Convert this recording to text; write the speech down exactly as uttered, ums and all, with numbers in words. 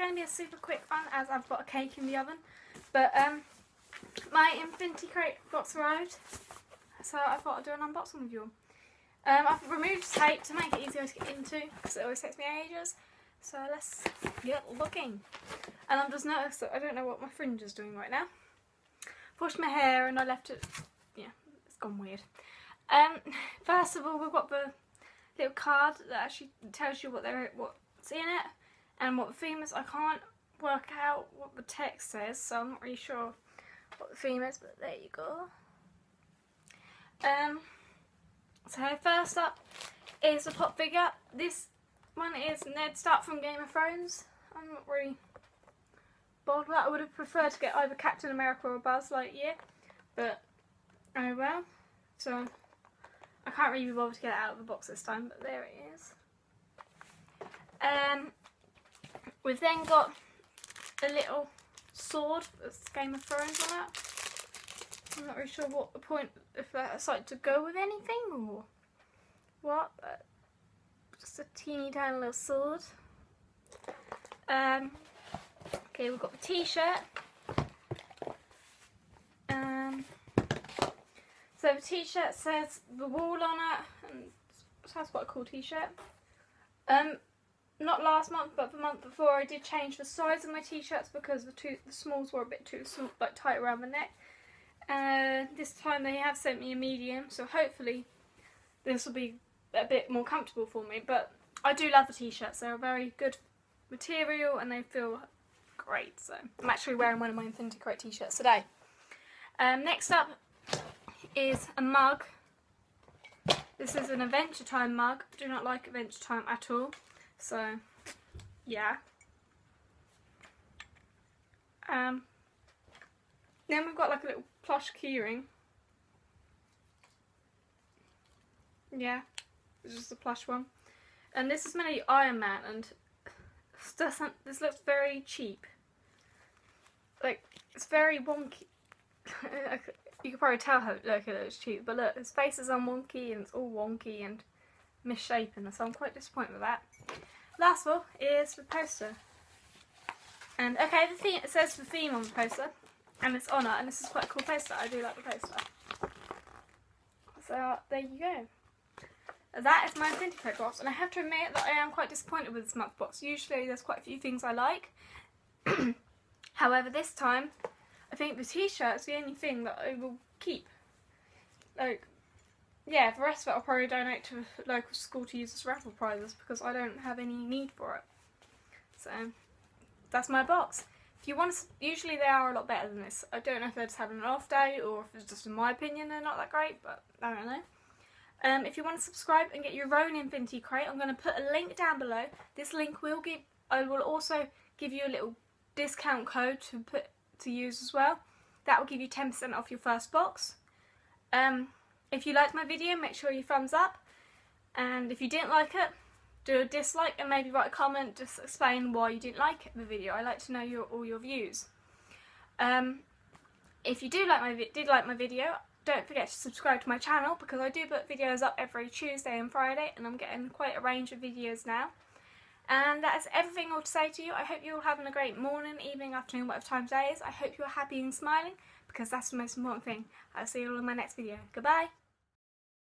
going to be a super quick one as I've got a cake in the oven. But um, my Infinity Crate box arrived, so I thought I'd do an unboxing with you all. Um, I've removed tape to make it easier to get into because it always takes me ages. So let's get looking. And I've just noticed that I don't know what my fringe is doing right now. Pushed my hair and I left it, yeah, it's gone weird. Um, first of all, we've got the little card that actually tells you what they're, what's in it and what the theme is. I can't work out what the text says, so I'm not really sure what the theme is, but there you go. Um, so first up is the pop figure. This one is Ned Stark from Game of Thrones. I'm not really bored with that. I would have preferred to get either Captain America or Buzz Lightyear, but oh well. So I can't really be bothered to get it out of the box this time, but there it is. Um, we've then got a little sword that's Game of Thrones on it. I'm not really sure what the point, if that's like to go with anything or what. But just a teeny tiny little sword. Um, okay, we've got the t-shirt. Um, so the t-shirt says the wall on it, and that's quite a cool t-shirt. Um, not last month, but the month before, I did change the size of my t-shirts because the two the smalls were a bit too small, like tight around the neck. Uh, this time they have sent me a medium, so hopefully this will be a bit more comfortable for me. But I do love the t-shirts. They're a very good material and they feel great, so I'm actually wearing one of my Infinity Crate t-shirts today. Um, next up is a mug. This is an Adventure Time mug. I do not like Adventure Time at all, so yeah. Um, then we've got like a little plush keyring. Yeah, it's just a plush one, and this is mainly Iron Man, and this doesn't. This looks very cheap. Like, it's very wonky. You can probably tell how look, it looks cheap, but look, his face is all wonky and it's all wonky and misshapen. So I'm quite disappointed with that. Last one is the poster, and okay, the theme, it says the theme on the poster, and it's on it, and this is quite a cool poster. I do like the poster. So there you go. That is my Infinity Crate box, and I have to admit that I am quite disappointed with this month's box. Usually there's quite a few things I like. However, this time I think the t-shirt's the only thing that I will keep. Like, yeah, the rest of it I'll probably donate to a local school to use as raffle prizes because I don't have any need for it. So that's my box. If you want to, usually they are a lot better than this. I don't know if they're just having an off day or if it's just in my opinion they're not that great, but I don't know. Um, if you want to subscribe and get your own Infinity Crate, I'm going to put a link down below. This link will give, I will also give you a little discount code to put to use as well. That will give you ten percent off your first box. Um, if you liked my video, make sure you thumbs up. And if you didn't like it, do a dislike and maybe write a comment, just explain why you didn't like the video. I like to know your all your views. Um, if you do like my did like my video, don't forget to subscribe to my channel because I do put videos up every Tuesday and Friday, and I'm getting quite a range of videos now. And that is everything I'll say to you. I hope you're all having a great morning, evening, afternoon, whatever time today is. I hope you're happy and smiling because that's the most important thing. I'll see you all in my next video. Goodbye.